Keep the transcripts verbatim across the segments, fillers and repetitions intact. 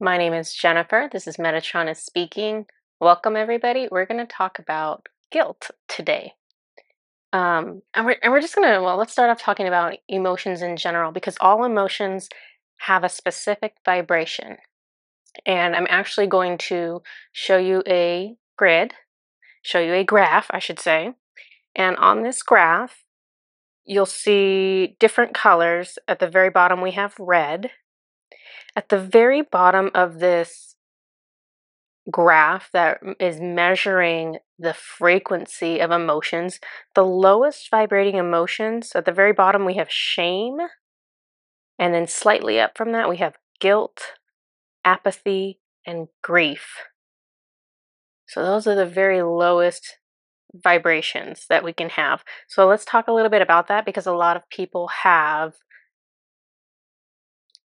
My name is Jennifer. This is Metatron is speaking. Welcome, everybody. We're going to talk about guilt today. Um, and, we're, and we're just going to, well, let's start off talking about emotions in general, because all emotions have a specific vibration. And I'm actually going to show you a grid, show you a graph, I should say. And on this graph, you'll see different colors. At the very bottom, we have red. At the very bottom of this graph that is measuring the frequency of emotions, the lowest vibrating emotions, at the very bottom we have shame, and then slightly up from that we have guilt, apathy, and grief. So those are the very lowest vibrations that we can have. So let's talk a little bit about that, because a lot of people have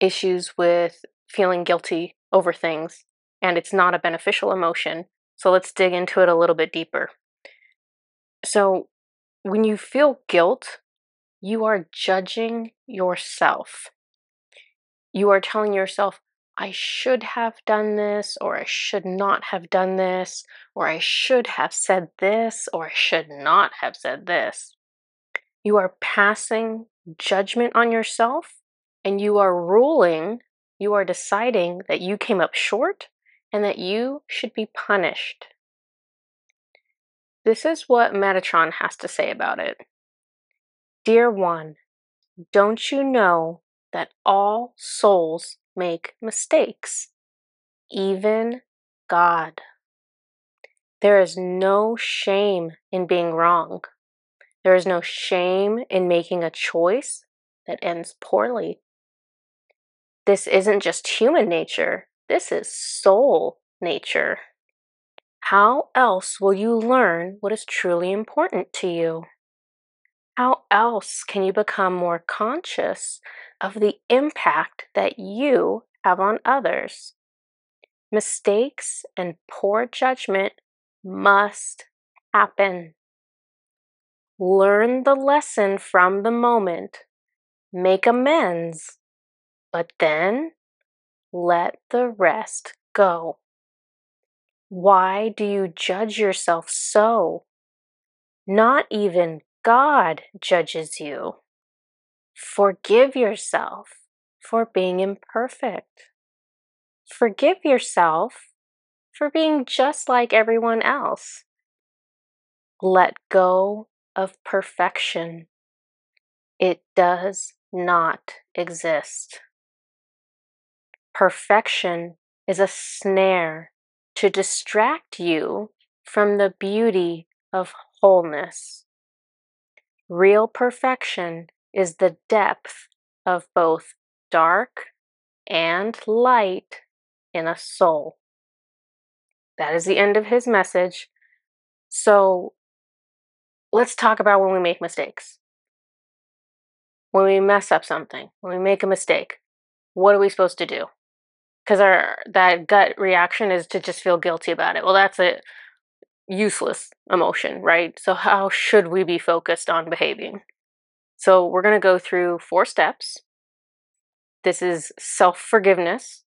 issues with feeling guilty over things, and it's not a beneficial emotion. So let's dig into it a little bit deeper. So when you feel guilt, you are judging yourself. You are telling yourself, I should have done this, or I should not have done this, or I should have said this, or I should not have said this. You are passing judgment on yourself, and you are ruling, you are deciding that you came up short and that you should be punished. This is what Metatron has to say about it. Dear one, don't you know that all souls make mistakes, even God? There is no shame in being wrong. There is no shame in making a choice that ends poorly. This isn't just human nature, this is soul nature. How else will you learn what is truly important to you? How else can you become more conscious of the impact that you have on others? Mistakes and poor judgment must happen. Learn the lesson from the moment, make amends, but then let the rest go. Why do you judge yourself so? Not even God judges you. Forgive yourself for being imperfect. Forgive yourself for being just like everyone else. Let go of perfection. It does not exist. Perfection is a snare to distract you from the beauty of wholeness. Real perfection is the depth of both dark and light in a soul. That is the end of his message. So let's talk about when we make mistakes. When we mess up something, when we make a mistake, what are we supposed to do? Because our that gut reaction is to just feel guilty about it. Well, that's a useless emotion, right? So how should we be focused on behaving? So we're going to go through four steps. This is self-forgiveness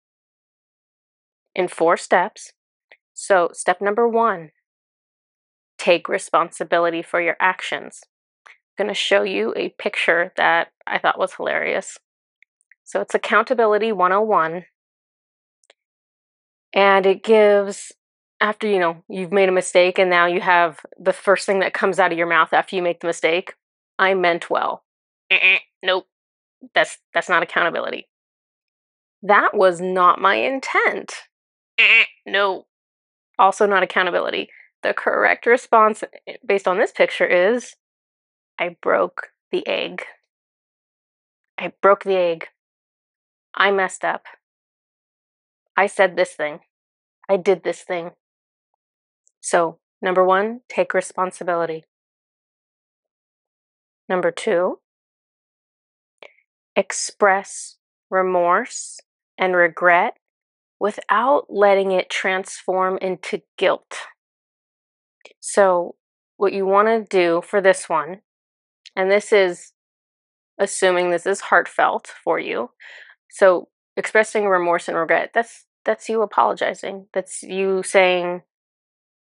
in four steps. So step number one, take responsibility for your actions. I'm going to show you a picture that I thought was hilarious. So it's Accountability one oh one. And it gives, after, you know, you've made a mistake and now you have the first thing that comes out of your mouth after you make the mistake, I meant well. Uh-uh, nope, that's, that's not accountability. That was not my intent. Uh-uh, no, also not accountability. The correct response based on this picture is, I broke the egg. I broke the egg. I messed up. I said this thing. I did this thing. So, number one, take responsibility. Number two, express remorse and regret without letting it transform into guilt. So, what you want to do for this one, and this is assuming this is heartfelt for you, so expressing remorse and regret, that's that's you apologizing. That's you saying,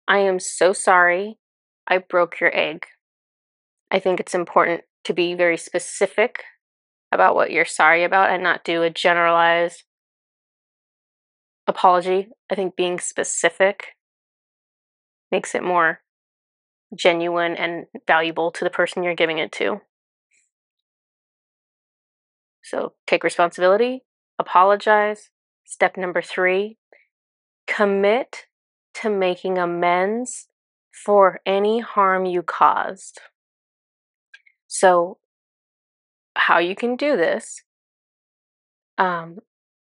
I am so sorry, I broke your egg. I think it's important to be very specific about what you're sorry about and not do a generalized apology. I think being specific makes it more genuine and valuable to the person you're giving it to. So take responsibility, apologize. Step number three, commit to making amends for any harm you caused. So how you can do this, um,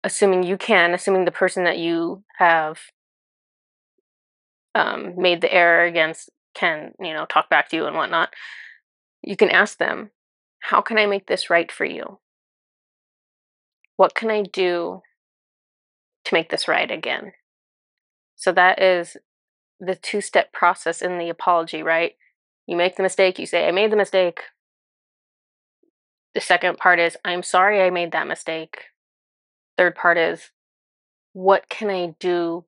assuming you can, assuming the person that you have um, made the error against can, you know, talk back to you and whatnot, you can ask them, how can I make this right for you? What can I do to make this right again? So that is the two-step process in the apology, right? You make the mistake, you say, I made the mistake. The second part is, I'm sorry I made that mistake. Third part is, what can I do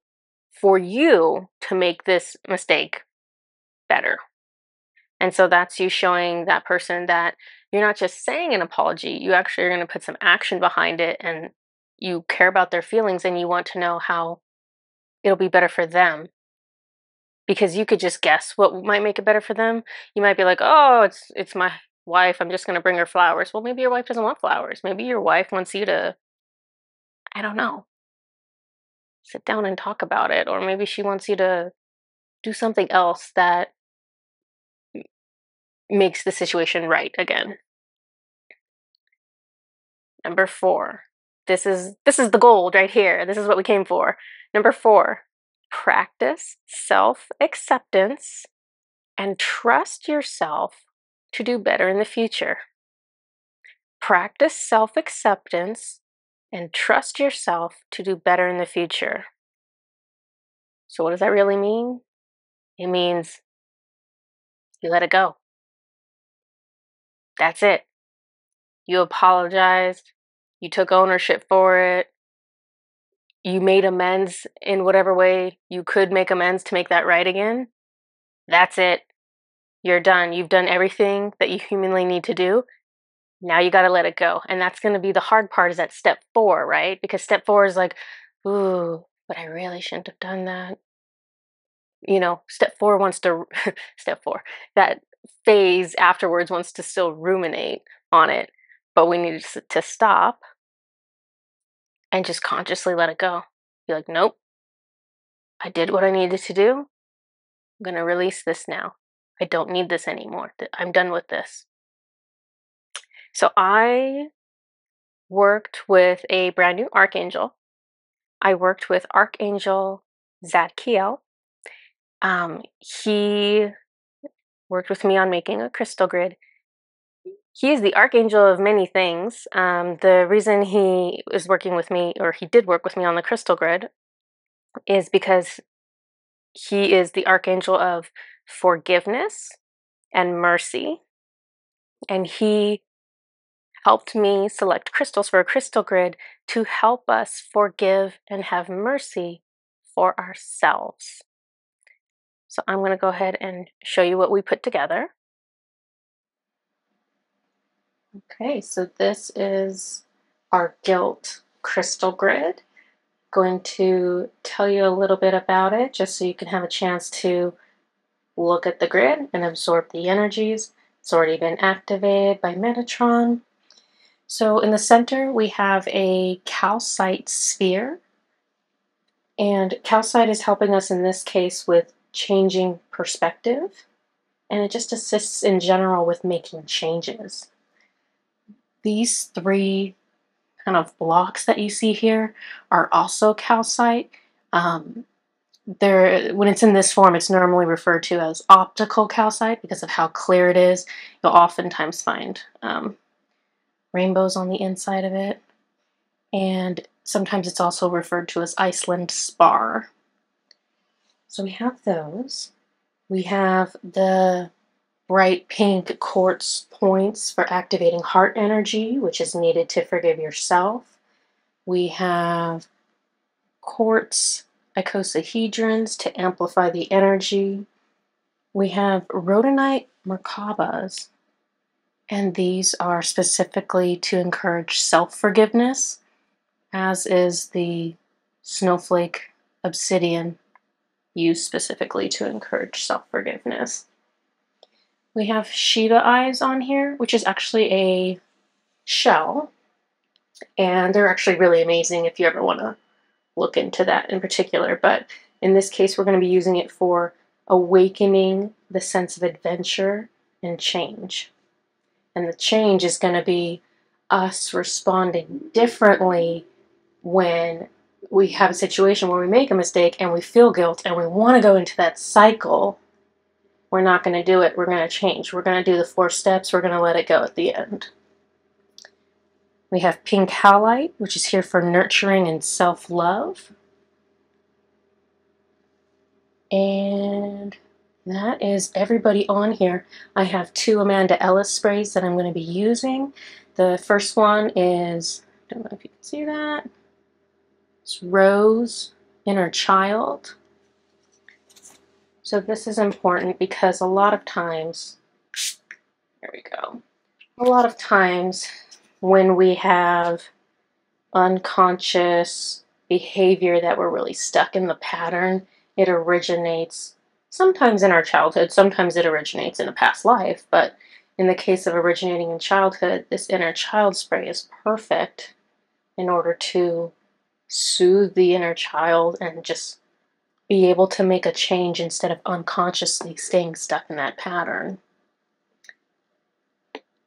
for you to make this mistake better? And so that's you showing that person that you're not just saying an apology, you actually are going to put some action behind it, and you care about their feelings and you want to know how it'll be better for them. Because you could just guess what might make it better for them. You might be like, oh, it's it's my wife, I'm just going to bring her flowers. Well, maybe your wife doesn't want flowers. Maybe your wife wants you to, I don't know, sit down and talk about it. Or maybe she wants you to do something else that makes the situation right again. Number four. This is this is the gold right here. This is what we came for. Number four, practice self-acceptance and trust yourself to do better in the future. Practice self-acceptance and trust yourself to do better in the future. So what does that really mean? It means you let it go. That's it. You apologized. You took ownership for it. You made amends in whatever way you could make amends to make that right again. That's it. You're done. You've done everything that you humanly need to do. Now you got to let it go. And that's going to be the hard part, is that step four, right? Because step four is like, ooh, but I really shouldn't have done that. You know, step four wants to, step four, that phase afterwards wants to still ruminate on it. But we need to stop and just consciously let it go. Be like, nope, I did what I needed to do. I'm going to release this now. I don't need this anymore. I'm done with this. So I worked with a brand new archangel. I worked with Archangel Zadkiel. Um, he worked with me on making a crystal grid. He is the archangel of many things. Um, the reason he is working with me, or he did work with me on the crystal grid, is because he is the archangel of forgiveness and mercy. And he helped me select crystals for a crystal grid to help us forgive and have mercy for ourselves. So I'm going to go ahead and show you what we put together. Okay, so this is our guilt crystal grid. I'm going to tell you a little bit about it just so you can have a chance to look at the grid and absorb the energies. It's already been activated by Metatron. So in the center we have a calcite sphere, and calcite is helping us in this case with changing perspective, and it just assists in general with making changes. These three kind of blocks that you see here are also calcite. Um, they're, when it's in this form, it's normally referred to as optical calcite because of how clear it is. You'll oftentimes find um, rainbows on the inside of it. And sometimes it's also referred to as Iceland spar. So we have those. We have the bright pink quartz points for activating heart energy, which is needed to forgive yourself. We have quartz icosahedrons to amplify the energy. We have rhodonite merkabas, and these are specifically to encourage self-forgiveness, as is the snowflake obsidian used specifically to encourage self-forgiveness. We have Shiva eyes on here, which is actually a shell, and they're actually really amazing if you ever want to look into that in particular, but in this case we're going to be using it for awakening the sense of adventure and change. And the change is going to be us responding differently when we have a situation where we make a mistake and we feel guilt and we want to go into that cycle. We're not going to do it. We're going to change. We're going to do the four steps. We're going to let it go at the end. We have pink halite, which is here for nurturing and self-love. And that is everybody on here. I have two Amanda Ellis sprays that I'm going to be using. The first one is, I don't know if you can see that, it's Rose Inner Child. So this is important because a lot of times, there we go, a lot of times when we have unconscious behavior that we're really stuck in the pattern, it originates sometimes in our childhood, sometimes it originates in a past life, but in the case of originating in childhood, this inner child spray is perfect in order to soothe the inner child and just be able to make a change instead of unconsciously staying stuck in that pattern.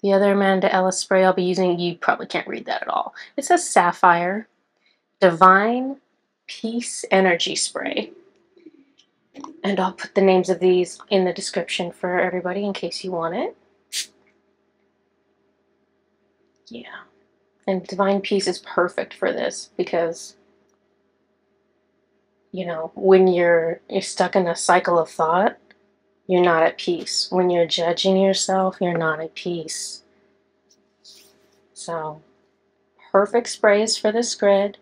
The other Amanda Ellis spray I'll be using, you probably can't read that at all. It says Sapphire, Divine Peace Energy Spray. And I'll put the names of these in the description for everybody in case you want it. Yeah. And Divine Peace is perfect for this because, you know, when you're, you're stuck in a cycle of thought, you're not at peace. When you're judging yourself, you're not at peace. So, perfect sprays for this grid.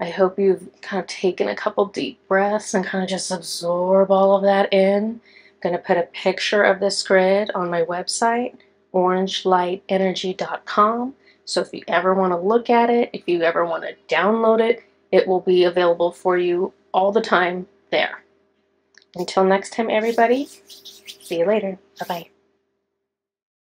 I hope you've kind of taken a couple deep breaths and kind of just absorb all of that in. I'm going to put a picture of this grid on my website, orange light energy dot com. So if you ever want to look at it, if you ever want to download it, it will be available for you all the time there. Until next time, everybody, see you later. Bye-bye.